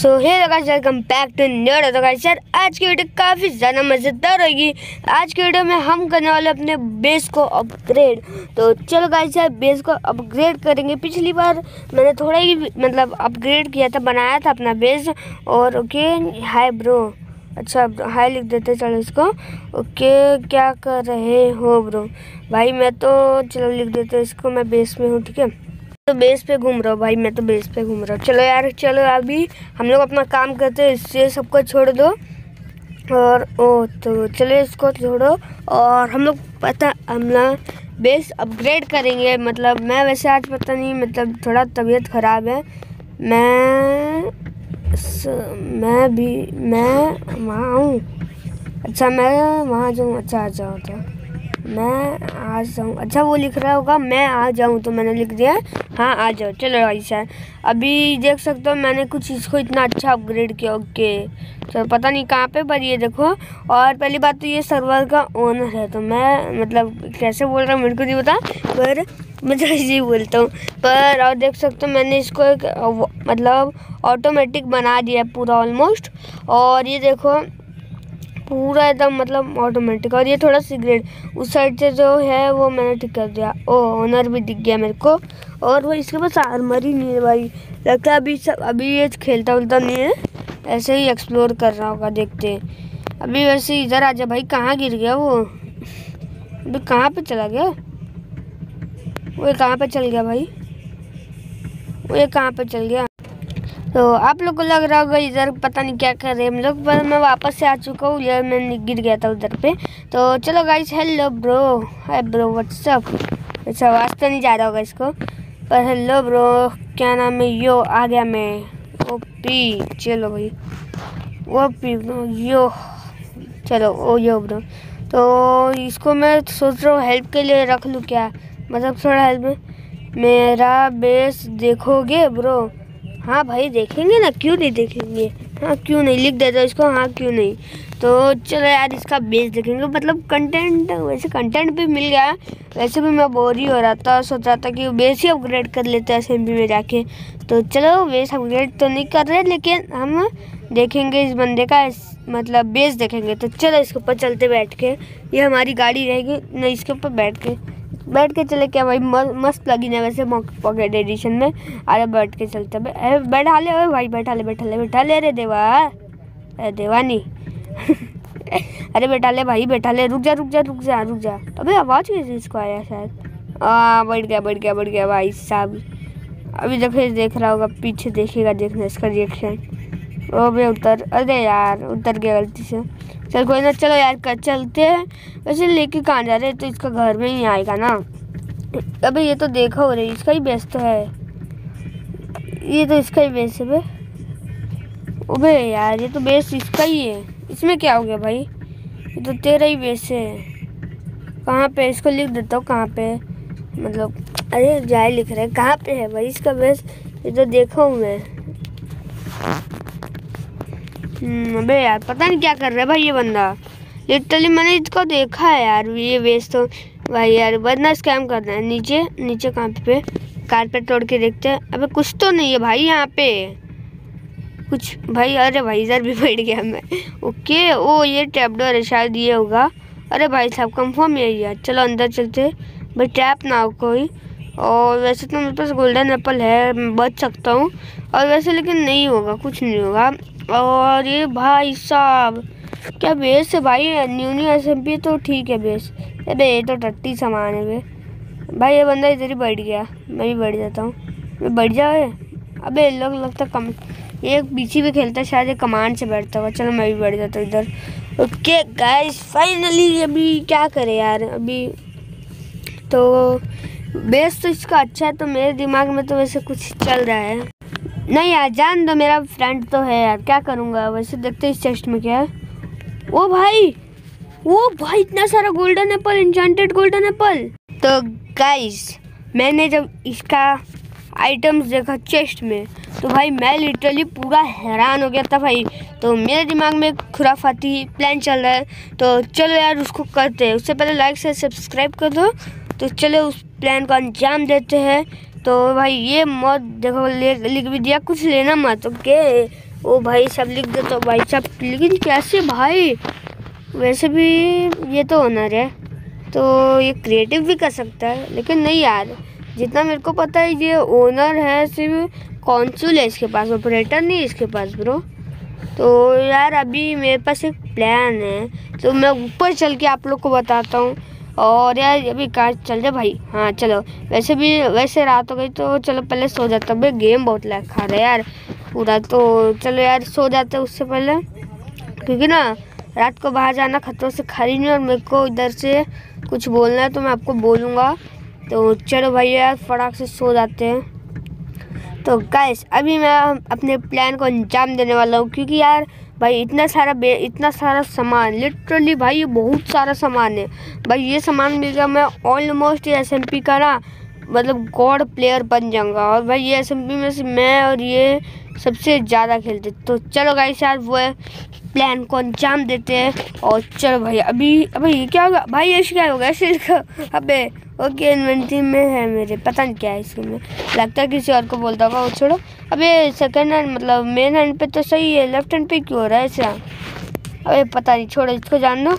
So hey guys welcome back to new video. Guys यार आज की वीडियो काफ़ी ज़्यादा मज़ेदार होगी। आज की वीडियो में हम करने वाले अपने बेस को अपग्रेड। तो चलो गाइस यार बेस को अपग्रेड करेंगे। पिछली बार मैंने थोड़ा ही मतलब अपग्रेड किया था, बनाया था अपना बेस। और ओके हाय ब्रो, अच्छा हाय लिख देते चलो इसको। ओके क्या कर रहे हो ब्रो? भाई मैं तो चलो लिख देते इसको, मैं बेस में हूँ ठीक है, तो बेस पे घूम रहा हूँ भाई, मैं तो बेस पे घूम रहा हूँ। चलो यार चलो अभी हम लोग अपना काम करते हैं, इससे सबको छोड़ दो। और ओ तो चलो इसको छोड़ो और हम लोग पता हमला बेस अपग्रेड करेंगे। मतलब मैं वैसे आज पता नहीं, मतलब थोड़ा तबीयत ख़राब है, मैं वहाँ हूँ। अच्छा मैं वहाँ जाऊँ, अच्छा आ जाऊँ, तो मैं आ जाऊँ। अच्छा वो लिख रहा होगा मैं आ जाऊँ, तो मैंने लिख दिया हाँ आ जाओ। चलो भाई सर अभी देख सकते हो मैंने कुछ चीज़ को इतना अच्छा अपग्रेड किया। ओके तो पता नहीं कहाँ पे, पर ये देखो। और पहली बात तो ये सर्वर का ओनर है, तो मैं मतलब कैसे बोल रहा हूँ मेरे को नहीं पता, पर मैं ऐसे बोलता हूँ। पर और देख सकते हो मैंने इसको एक मतलब ऑटोमेटिक बना दिया पूरा ऑलमोस्ट। और ये देखो पूरा एकदम मतलब ऑटोमेटिक। और ये थोड़ा सिगरेट उस साइड से जो है वो मैंने ठीक कर दिया। ओ ओनर भी दिख गया मेरे को। और वो इसके पास आर्मर ही नहीं है भाई, लगता है अभी ये खेलता उलता नहीं है, ऐसे ही एक्सप्लोर कर रहा होगा, देखते हैं अभी। वैसे इधर आ जा भाई, कहाँ गिर गया वो? अभी कहाँ पे चला गया वो? कहाँ पे चल गया भाई वो? कहाँ पे चल गया? तो आप लोग को लग रहा होगा इधर पता नहीं क्या कर रहे हैं हम लोग, पर मैं वापस से आ चुका हूँ। यार मैं गिर गया था उधर पे। तो चलो guys hello bro, hi bro what's up. अच्छा आवाज़ तो नहीं जा रहा होगा इसको, पर हेलो ब्रो क्या नाम है यो, आ गया मैं ओपी। चलो भाई ओपी ब्रो यो, चलो ओ यो ब्रो। तो इसको मैं सोच रहा हूँ हेल्प के लिए रख लूँ क्या, मतलब थोड़ा हेल्प। मेरा बेस देखोगे ब्रो? हाँ भाई देखेंगे ना, क्यों नहीं देखेंगे, हाँ क्यों नहीं लिख देता इसको, हाँ क्यों नहीं। तो चलो यार इसका बेस देखेंगे। मतलब कंटेंट वैसे कंटेंट भी मिल गया, वैसे भी मैं बोर ही हो रहा था, सोच रहा था कि बेस ही अपग्रेड कर लेते हैं एसएमबी में जाके। तो चलो बेस अपग्रेड तो नहीं कर रहे, लेकिन हम देखेंगे इस बंदे का मतलब बेस देखेंगे। तो चलो इसके ऊपर चलते बैठ के, ये हमारी गाड़ी रहेगी ना, इसके ऊपर बैठ के चले क्या भाई, मस्त लगी ना वैसे पॉकेट एडिशन में। अरे बैठ के चलते, बैठा ले भाई, बैठा ले अरे देवा, अरे देवानी अरे बैठा ले भाई, बैठा ले, रुक जा। अबे आवाज़ कैसे इसको आया शायद, हाँ बढ़ गया भाई साहब। अभी देख रहा होगा पीछे, देखना इसका रिएक्शन। ओ भाई उतर, अरे यार उतर गया गलती से, चल कोई ना। चलो यार कल चलते हैं। वैसे लेके कहाँ जा रहे हैं? तो इसका घर में ही आएगा ना। अबे ये तो देखा हो रही है, इसका ही बेस तो है, ये तो इसका ही बेस है बे। अबे यार ये तो बेस इसका ही है, इसमें क्या हो गया भाई, ये तो तेरा ही बेस है। कहाँ पे इसको लिख देता हूँ, कहाँ पे मतलब, अरे जाए लिख रहे कहाँ पे है भाई इसका बेस, ये तो देखा हूँ मैं। अबे यार पता नहीं क्या कर रहा है भाई ये बंदा, लिटरली मैंने इसको देखा है यार। ये बेस तो भाई यार बंदा स्कैम कर रहा है। नीचे नीचे कहाँ पे? कारपेट तोड़ के देखते हैं। अबे कुछ तो नहीं है भाई यहाँ पे कुछ भाई। अरे भाई इधर भी बैठ गया मैं। ओके ओ ये टैपडोर है शायद, ये होगा। अरे भाई साहब कंफर्म यही है। चलो अंदर चलते भाई, टैप ना हो कोई। और वैसे तो मेरे पास गोल्डन एप्पल है, बच सकता हूँ। और वैसे लेकिन नहीं होगा, कुछ नहीं होगा। और ये भाई साहब क्या बेस है भाई, न्यू एसएमपी तो ठीक है बेस। अरे ये तो टट्टी सामान है बे भाई, ये बंदा इधर ही बैठ गया, मैं भी बैठ जाता हूँ। बैठ जाओ। अबे लोग लगता कम ये पीछे भी खेलता शायद, ये कमांड से बैठता होगा। चलो मैं भी बैठ जाता हूँ इधर। ओके गाइस फाइनली अभी क्या करे यार, अभी तो बेस तो इसका अच्छा है। तो मेरे दिमाग में तो वैसे कुछ चल रहा है नहीं यार, जान दो मेरा फ्रेंड तो है यार, क्या करूँगा। वैसे देखते हैं इस चेस्ट में क्या है। ओ भाई इतना सारा golden apple, enchanted golden apple. तो गाइस मैंने जब इसका आइटम्स देखा चेस्ट में, तो भाई मैं लिटरली पूरा हैरान हो गया था भाई। तो मेरे दिमाग में खुराफाती प्लान चल रहा है, तो चलो यार उसको करते हैं। उससे पहले लाइक से सब्सक्राइब कर दो, तो चलो उस प्लान को अंजाम देते हैं। तो भाई ये मत देखो, लिख भी दिया कुछ लेना मत। ओके ओ भाई सब लिख दो तो भाई साहब, लेकिन कैसे भाई? वैसे भी ये तो ऑनर है तो ये क्रिएटिव भी कर सकता है, लेकिन नहीं यार जितना मेरे को पता है ये ओनर है सिर्फ, कॉन्सुल है इसके पास, ऑपरेटर नहीं इसके पास ब्रो। तो यार अभी मेरे पास एक प्लान है तो मैं ऊपर चल के आप लोग को बताता हूँ। और यार अभी कार चल जाए भाई। हाँ चलो, वैसे भी वैसे रात हो गई तो चलो पहले सो जाता हूँ भाई, गेम बहुत लैग खा रहा है यार पूरा। तो चलो यार सो जाते हैं उससे पहले, क्योंकि ना रात को बाहर जाना खतरों से खाली नहीं, और मेरे को इधर से कुछ बोलना है तो मैं आपको बोलूँगा। तो चलो भाई यार फटाक से सो जाते हैं। तो गाइस अभी मैं अपने प्लान को अंजाम देने वाला हूँ, क्योंकि यार भाई इतना सारा सामान, लिटरली भाई ये बहुत सारा सामान है भाई। ये सामान मिल गया मैं ऑलमोस्ट एसएमपी का ना मतलब गॉड प्लेयर बन जाऊँगा। और भाई ये एसएमपी में से मैं और ये सबसे ज़्यादा खेलते। तो चलो गाइस यार वो प्लान को अंजाम देते हैं। और चलो भाई अभी अभी ये क्या होगा भाई, ऐसे क्या होगा ऐसे अबे ओके इन्वेंट्री में है मेरे, पता नहीं क्या है इसके में, लगता है किसी और को बोलता होगा। वो छोड़ो, अबे सेकंड हैंड मतलब मेन हैंड पे तो सही है, लेफ्ट हैंड पे क्यों हो रहा है ऐसा? अबे पता नहीं, छोड़ो इसको जान दो।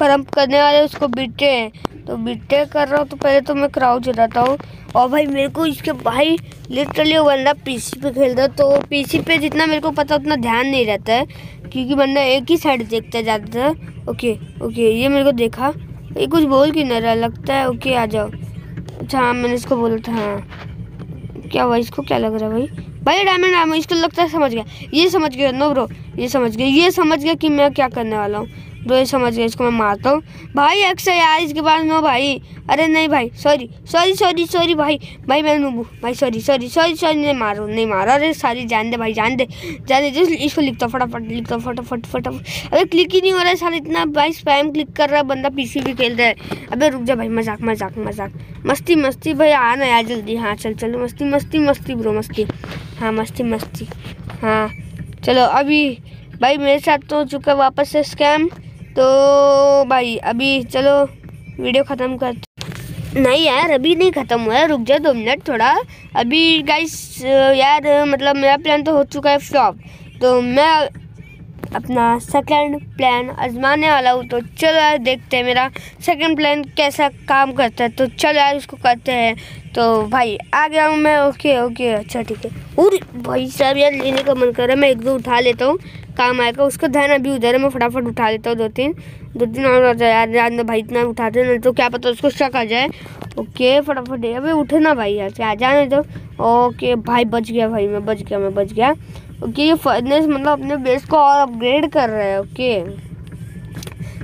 पर हम करने वाले उसको बीटे हैं, तो बीटे कर रहा हूँ तो पहले तो मैं क्राउच रहता हूँ। और भाई मेरे को इसके भाई लिटरली वो बंदा पीसी पे खेलता है तो पीसी पे जितना मेरे को पता उतना ध्यान नहीं रहता है, क्योंकि बंदा एक ही साइड देखता जाता है। ओके ओके ये मेरे को देखा, ये कुछ बोल क्यों नहीं रहा, लगता है ओके आ जाओ। अच्छा हाँ मैंने इसको बोला था। हाँ क्या भाई इसको क्या लग रहा है भाई? भाई डायमंड आम इसको लगता है समझ गया, ये समझ गया। नो ब्रो ये समझ गया कि मैं क्या करने वाला हूँ ब्रो, ये समझ गया। इसको मैं मारता हूँ भाई, अक्सर यार इसके पास। नो भाई अरे नहीं भाई सॉरी भाई मैं नूबू भाई सॉरी नहीं मारो अरे सारी जान दे इसको लिखता फटाफट। अरे क्लिक ही नहीं हो रहा है सारा, इतना भाई स्पैम क्लिक कर रहा है बंदा, पीसी भी खेल रहा है। अबे रुक जा भाई, मजाक मस्ती भाई आना यार जल्दी। हाँ चलो मस्ती ब्रो मस्ती। हाँ मस्ती हाँ चलो। अभी भाई मेरे साथ तो हो चुका वापस से स्कैम, तो भाई अभी चलो वीडियो ख़त्म कर। नहीं यार अभी नहीं ख़त्म हुआ है, रुक जाए 2 मिनट थोड़ा। अभी गाइस यार मतलब मेरा प्लान तो हो चुका है फ्लॉप, तो मैं अपना सेकंड प्लान आजमाने वाला हूँ। तो चलो यार देखते हैं मेरा सेकंड प्लान कैसा काम करता है। तो चलो यार उसको करते हैं। तो भाई आ गया हूँ मैं। ओके अच्छा ठीक है। और भाई साहब यार लेने का मन कर रहा है, मैं 1-2 उठा लेता हूँ, काम आएगा। उसका ध्यान अभी उधर है, मैं फटाफट उठा लेता हूँ 2-3 और यार भाई इतना उठाते ना तो क्या पता उसको शक आ जाए। ओके फटाफट अभी उठे ना भाई यार, क्या आ जाए तो। ओके भाई बच गया भाई, मैं बच गया। ओके ये फर्नेस मतलब अपने बेस को और अपग्रेड कर रहा है। ओके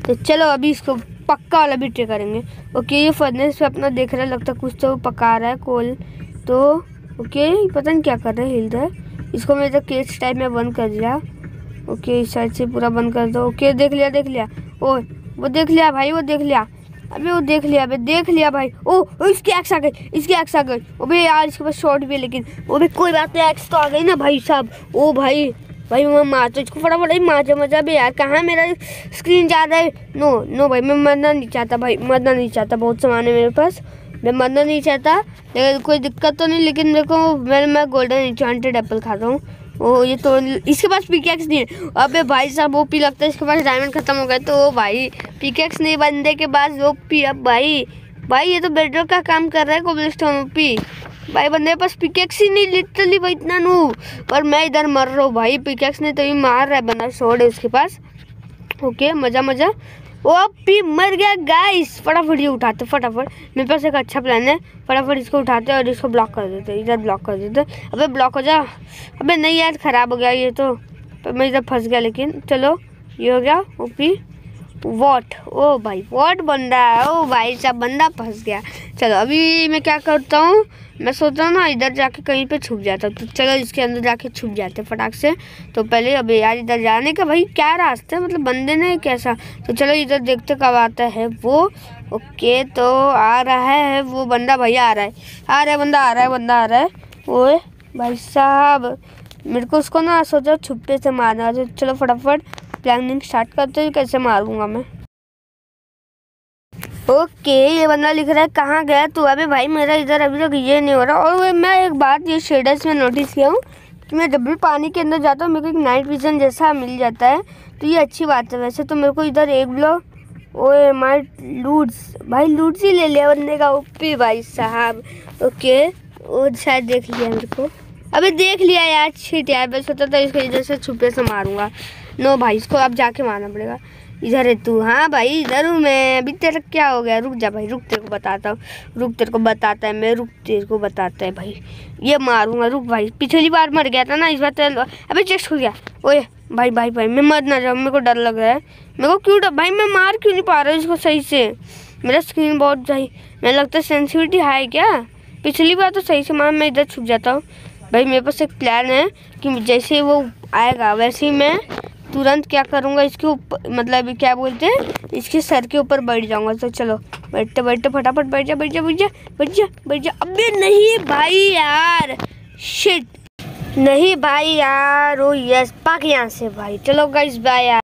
तो चलो अभी इसको पक्का वाला भी ट्रे करेंगे। ओके ये फर्नेस पे अपना देख रहा है, लगता है कुछ तो पका रहा है कोल तो। ओके पता नहीं क्या कर रहा है, हिल रहा है। इसको मैं तो केस टाइप में बंद कर दिया। ओके इस साइड से पूरा बंद कर दो। ओके देख लिया ओ वो देख लिया अबे वो देख लिया भाई। ओ इसकी एक्स आ गई। अबे यार इसके पास शॉर्ट भी है लेकिन, वो भी कोई बात नहीं, एक्स तो आ गई ना भाई साहब। ओ भाई मैं मारता इसको फटाफट, मजा। अबे यार कहाँ मेरा स्क्रीन जा रहा है। नो भाई मैं मरना नहीं चाहता। बहुत सामान है मेरे पास, मैं मरना नहीं चाहता, लेकिन कोई दिक्कत तो नहीं। लेकिन मेरे को मैं गोल्डन एन्चेंटेड एप्पल खाता हूँ। ओ ये तो इसके पास पिकैक्स नहीं है। अबे भाई साहब वो पी लगता है इसके पास डायमंड खत्म हो गया तो। ओ भाई पिकैक्स नहीं बंदे के पास, वो पी। अब भाई ये तो बेडरॉक का काम कर रहा है, कोबलस्टोन पी। भाई बंदे के पास पिकैक्स ही नहीं लिटरली भाई, इतना नू। और मैं इधर मर रहा हूँ भाई, पिकैक्स नहीं तो ये मार रहा है बंदा, शॉर्ट है उसके पास। ओके मजा। ओ पी मर गया गाइस। फटाफट ये उठाते, फटाफट मेरे पास एक अच्छा प्लान है। फटाफट इसको उठाते और इसको ब्लॉक कर देते, इधर ब्लॉक कर देते। अबे ब्लॉक हो जा। अबे नहीं यार ख़राब हो गया ये तो मैं इधर फंस गया। लेकिन चलो ये हो गया। O P what. ओ भाई वॉट बन रहा है। ओ भाई साहब बंदा फंस गया। चलो अभी मैं क्या करता हूँ, मैं सोचता हूँ ना इधर जाके कहीं पे छुप जाता हूँ। तो चलो इसके अंदर जाके छुप जाते फटाक से। तो पहले अबे यार इधर जाने का भाई क्या रास्ता है, मतलब बंदे ने कैसा। तो चलो इधर देखते कब आता है वो। ओके तो आ रहा है वो बंदा भाई, आ रहा है। ओए भाई साहब मेरे को उसको ना सोचा छुपे से मारना। तो चलो फटाफट प्लानिंग स्टार्ट करते हैं, कैसे मारूंगा मैं। ओके ये बंदा लिख रहा है कहाँ गया तू। अबे भाई मेरा इधर अभी तक ये नहीं हो रहा। और मैं एक बात ये शेडर्स में नोटिस किया हूँ कि मैं जब भी पानी के अंदर जाता हूँ मेरे को एक नाइट विज़न जैसा मिल जाता है, तो ये अच्छी बात है। वैसे तो मेरे को इधर एक ब्लॉक ओए माय लूड्स, भाई लूड्स ही ले लिया बनने का ओपी भाई साहब। ओके और शायद देख लिया मेरे को, अबे देख लिया यार, छिट यार। बस होता था इसको इधर से छुपे से मारूंगा। नो भाई इसको अब जाके मारना पड़ेगा। इधर है तू? हाँ भाई इधर हूँ मैं। अभी तेरा क्या हो गया? रुक जा भाई, रुक तेरे को बताता हूँ, रुक तेरे को बताता है मैं, रुक तेरे को बताता है भाई, ये मारूंगा रुक भाई। पिछली बार मर गया था ना, इस बार तेरा अबे चेस्ट खुल गया। ओए भाई भाई भाई मैं मर ना जाऊँ, मेरे को डर लग रहा है। मेरे को क्यों डर भाई, मैं मार क्यों नहीं पा रहा हूँ इसको सही से? मेरा स्क्रीन बहुत भाई मेरा लगता है सेंसिटिविटी हाई क्या? पिछली बार तो सही से मार। मैं इधर छुप जाता हूँ भाई। मेरे पास एक प्लान है कि जैसे वो आएगा वैसे ही मैं तुरंत क्या करूँगा, इसके ऊपर मतलब क्या बोलते हैं, इसके सर के ऊपर बैठ जाऊँगा। तो चलो बैठते बैठते फटाफट बैठ जा। अबे नहीं भाई यार, शिट, नहीं भाई यार, ओ यस, पाक यहाँ से भाई। चलो गाइस बाय यार।